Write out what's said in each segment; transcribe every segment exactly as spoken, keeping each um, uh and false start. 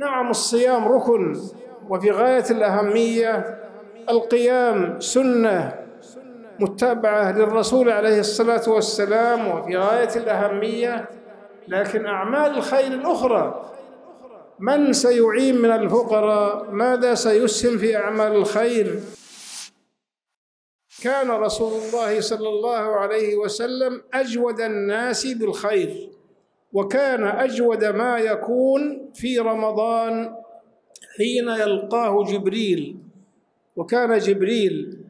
نعم الصيام ركن وفي غاية الأهمية، القيام سنة متابعة للرسول عليه الصلاة والسلام وفي غاية الأهمية، لكن أعمال الخير الأخرى من سيعين من الفقراء؟ ماذا سيسهم في أعمال الخير؟ كان رسول الله صلى الله عليه وسلم أجود الناس بالخير، وكان أجود ما يكون في رمضان حين يلقاه جبريل، وكان جبريل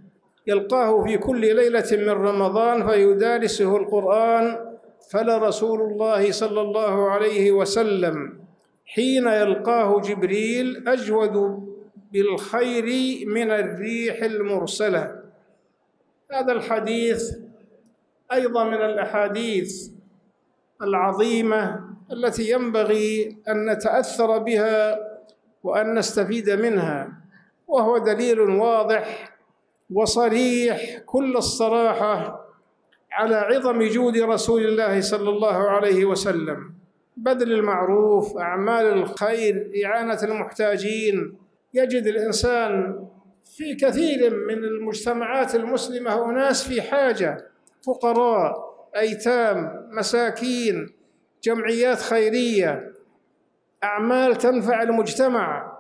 يلقاه في كل ليلة من رمضان فيدارسه القرآن. فلرسول الله صلى الله عليه وسلم حين يلقاه جبريل أجود بالخير من الريح المرسلة. هذا الحديث أيضا من الأحاديث العظيمة التي ينبغي أن نتأثر بها وأن نستفيد منها، وهو دليل واضح وصريح كل الصراحة على عظم جود رسول الله صلى الله عليه وسلم. بذل المعروف، أعمال الخير، إعانة المحتاجين. يجد الإنسان في كثير من المجتمعات المسلمة أناس في حاجة، فقراء، أيتام، مساكين، جمعيات خيرية، أعمال تنفع المجتمع.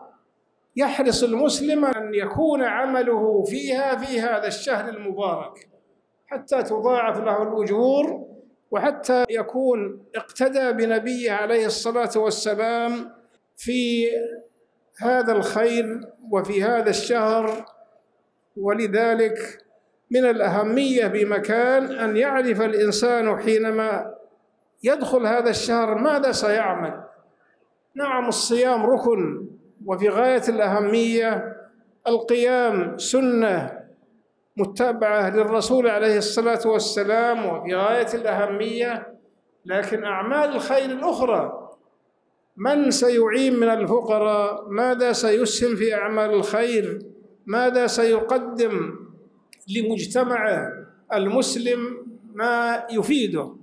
يحرص المسلم أن يكون عمله فيها في هذا الشهر المبارك حتى تضاعف له الأجور، وحتى يكون اقتدى بنبيه عليه الصلاة والسلام في هذا الخير وفي هذا الشهر. ولذلك من الأهمية بمكان أن يعرف الإنسان حينما يدخل هذا الشهر ماذا سيعمل. نعم الصيام ركن وفي غاية الأهمية، القيام سنة متابعة للرسول عليه الصلاة والسلام وفي غاية الأهمية، لكن أعمال الخير الأخرى من سيعين من الفقراء؟ ماذا سيسهم في أعمال الخير؟ ماذا سيقدم لمجتمع المسلم ما يفيده؟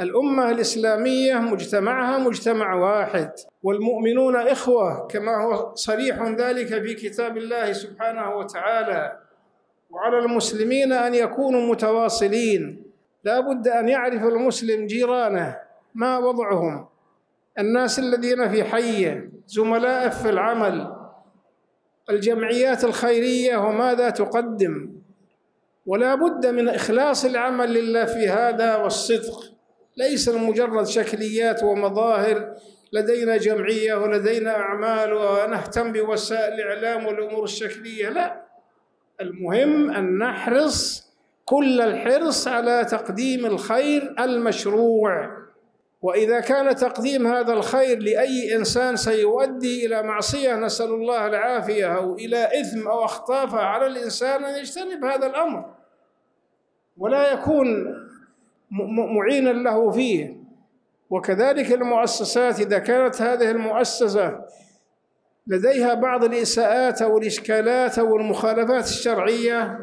الأمة الإسلامية مجتمعها مجتمع واحد، والمؤمنون إخوة كما هو صريح ذلك في كتاب الله سبحانه وتعالى. وعلى المسلمين أن يكونوا متواصلين، لا بد أن يعرف المسلم جيرانه ما وضعهم، الناس الذين في حيه، زملائه في العمل، الجمعيات الخيرية وماذا تقدم. ولا بد من إخلاص العمل لله في هذا والصدق، ليس مجرد شكليات ومظاهر، لدينا جمعية ولدينا أعمال ونهتم بوسائل الإعلام والأمور الشكلية. لا، المهم أن نحرص كل الحرص على تقديم الخير المشروع. وإذا كان تقديم هذا الخير لأي إنسان سيؤدي إلى معصية، نسأل الله العافية، أو إلى إثم أو أخطاف، على الإنسان أن يجتنب هذا الأمر ولا يكون معينا له فيه. وكذلك المؤسسات، إذا كانت هذه المؤسسة لديها بعض الإساءات أو الإشكالات أو المخالفات الشرعية،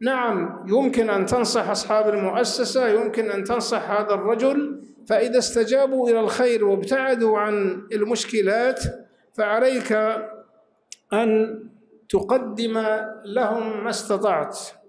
نعم يمكن أن تنصح أصحاب المؤسسة، يمكن أن تنصح هذا الرجل، فإذا استجابوا إلى الخير وابتعدوا عن المشكلات فعليك أن تقدم لهم ما استطعت.